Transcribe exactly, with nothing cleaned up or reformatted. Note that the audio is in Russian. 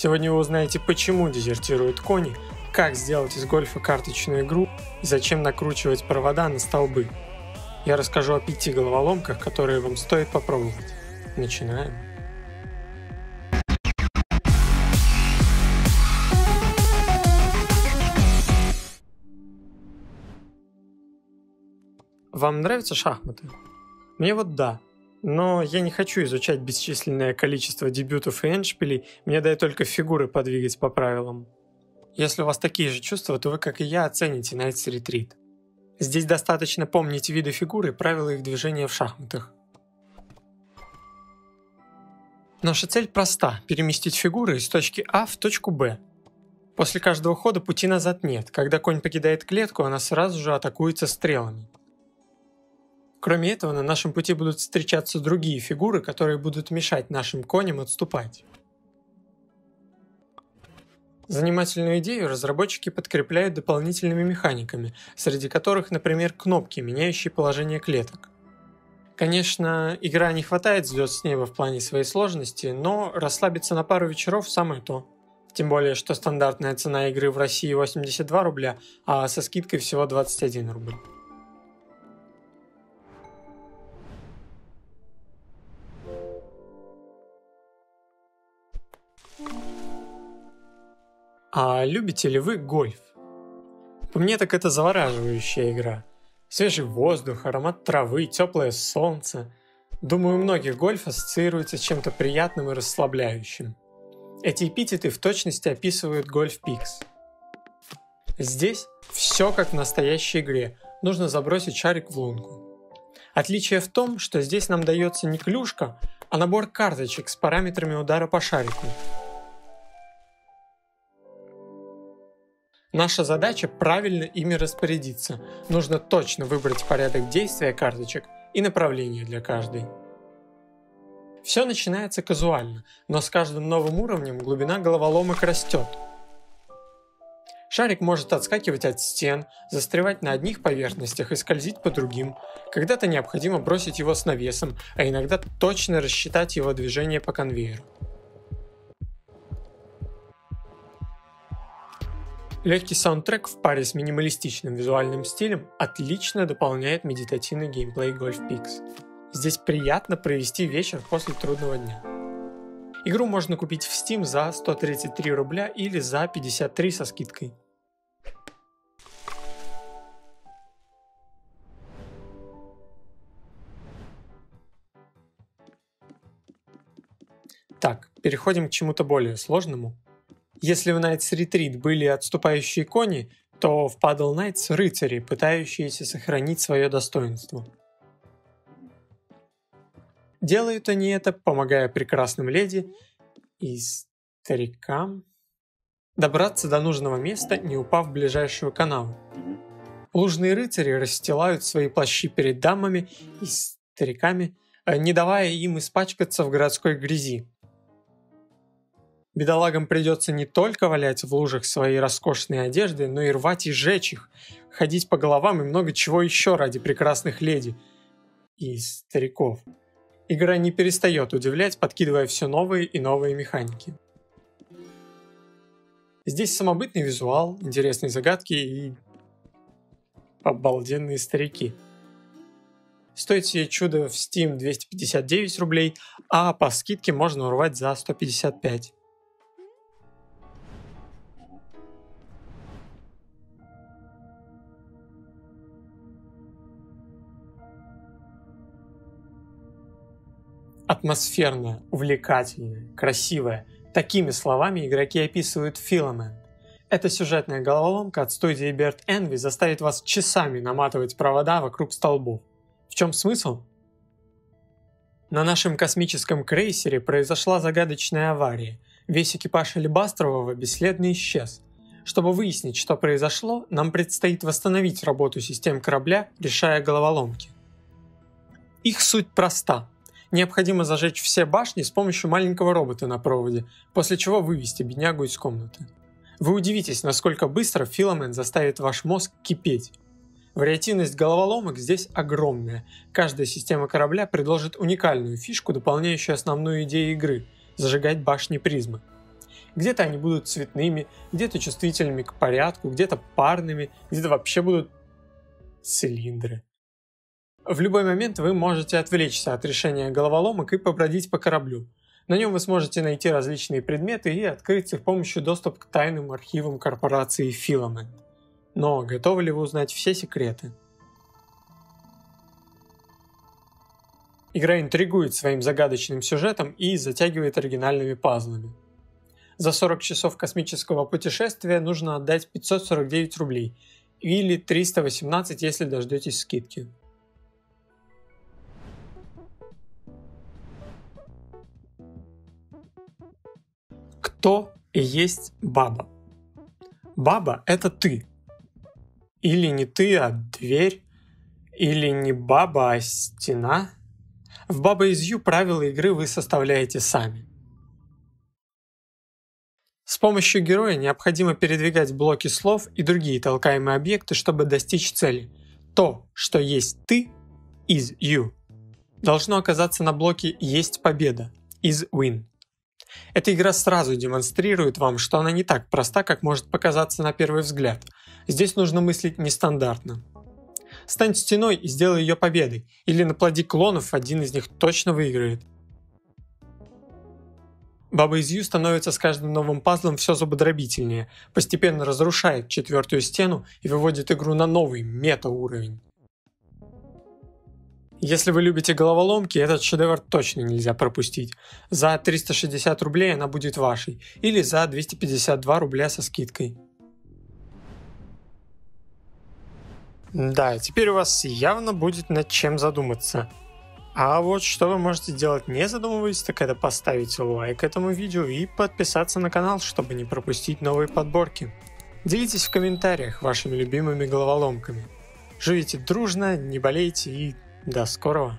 Сегодня вы узнаете, почему дезертируют кони, как сделать из гольфа карточную игру и зачем накручивать провода на столбы. Я расскажу о пяти головоломках, которые вам стоит попробовать. Начинаем. Вам нравятся шахматы? Мне вот да. Но я не хочу изучать бесчисленное количество дебютов и эндшпилей, мне дай только фигуры подвигать по правилам. Если у вас такие же чувства, то вы, как и я, оцените Knight's Retreat. Здесь достаточно помнить виды фигур и правила их движения в шахматах. Наша цель проста – переместить фигуры из точки А в точку Б. После каждого хода пути назад нет, когда конь покидает клетку, она сразу же атакуется стрелами. Кроме этого, на нашем пути будут встречаться другие фигуры, которые будут мешать нашим коням отступать. Занимательную идею разработчики подкрепляют дополнительными механиками, среди которых, например, кнопки, меняющие положение клеток. Конечно, игра не хватает звезд с неба в плане своей сложности, но расслабиться на пару вечеров самое то. Тем более, что стандартная цена игры в России восемьдесят два рубля, а со скидкой всего двадцать один рубль. А любите ли вы гольф? По мне так это завораживающая игра. Свежий воздух, аромат травы, теплое солнце. Думаю, у многих гольф ассоциируется с чем-то приятным и расслабляющим. Эти эпитеты в точности описывают Golf Peaks. Здесь все как в настоящей игре, нужно забросить шарик в лунку. Отличие в том, что здесь нам дается не клюшка, а набор карточек с параметрами удара по шарику. Наша задача правильно ими распорядиться, нужно точно выбрать порядок действия карточек и направление для каждой. Все начинается казуально, но с каждым новым уровнем глубина головоломок растет. Шарик может отскакивать от стен, застревать на одних поверхностях и скользить по другим, когда-то необходимо бросить его с навесом, а иногда точно рассчитать его движение по конвейеру. Легкий саундтрек в паре с минималистичным визуальным стилем отлично дополняет медитативный геймплей Golf Peaks. Здесь приятно провести вечер после трудного дня. Игру можно купить в Steam за сто тридцать три рубля или за пятьдесят три со скидкой. Так, переходим к чему-то более сложному. Если в Knight's Retreat были отступающие кони, то в Paddle Knights рыцари, пытающиеся сохранить свое достоинство. Делают они это, помогая прекрасным леди и старикам добраться до нужного места, не упав в ближайшую канаву. Лужные рыцари расстилают свои плащи перед дамами и стариками, не давая им испачкаться в городской грязи. Бедолагам придется не только валять в лужах свои роскошные одежды, но и рвать и жечь их, ходить по головам и много чего еще ради прекрасных леди и стариков. Игра не перестает удивлять, подкидывая все новые и новые механики. Здесь самобытный визуал, интересные загадки и обалденные старики. Стоит себе чудо в Steam двести пятьдесят девять рублей, а по скидке можно урвать за сто пятьдесят пять. Атмосферная, увлекательная, красивая. Такими словами игроки описывают Filament. Эта сюжетная головоломка от студии Bird Envy заставит вас часами наматывать провода вокруг столбов. В чем смысл? На нашем космическом крейсере произошла загадочная авария. Весь экипаж алебастрового бесследно исчез. Чтобы выяснить, что произошло, нам предстоит восстановить работу систем корабля, решая головоломки. Их суть проста. Необходимо зажечь все башни с помощью маленького робота на проводе, после чего вывести беднягу из комнаты. Вы удивитесь, насколько быстро Filament заставит ваш мозг кипеть. Вариативность головоломок здесь огромная. Каждая система корабля предложит уникальную фишку, дополняющую основную идею игры – зажигать башни призмы. Где-то они будут цветными, где-то чувствительными к порядку, где-то парными, где-то вообще будут цилиндры. В любой момент вы можете отвлечься от решения головоломок и побродить по кораблю. На нем вы сможете найти различные предметы и открыть с их помощью доступ к тайным архивам корпорации Filament. Но готовы ли вы узнать все секреты? Игра интригует своим загадочным сюжетом и затягивает оригинальными пазлами. За сорок часов космического путешествия нужно отдать пятьсот сорок девять рублей, или триста восемнадцать, если дождетесь скидки. Кто и есть Баба? Баба — это ты. Или не ты, а дверь. Или не Баба, а стена. В Baba is You правила игры вы составляете сами. С помощью героя необходимо передвигать блоки слов и другие толкаемые объекты, чтобы достичь цели. То, что есть ты, is you, должно оказаться на блоке «Есть победа», is win. Эта игра сразу демонстрирует вам, что она не так проста, как может показаться на первый взгляд. Здесь нужно мыслить нестандартно. Стань стеной и сделай ее победой, или наплоди клонов, один из них точно выиграет. Baba is You становится с каждым новым пазлом все зубодробительнее, постепенно разрушает четвертую стену и выводит игру на новый мета-уровень. Если вы любите головоломки, этот шедевр точно нельзя пропустить. За триста шестьдесят рублей она будет вашей, или за двести пятьдесят два рубля со скидкой. Да, теперь у вас явно будет над чем задуматься. А вот что вы можете делать, не задумываясь, так это поставить лайк этому видео и подписаться на канал, чтобы не пропустить новые подборки. Делитесь в комментариях вашими любимыми головоломками. Живите дружно, не болейте и до скорого.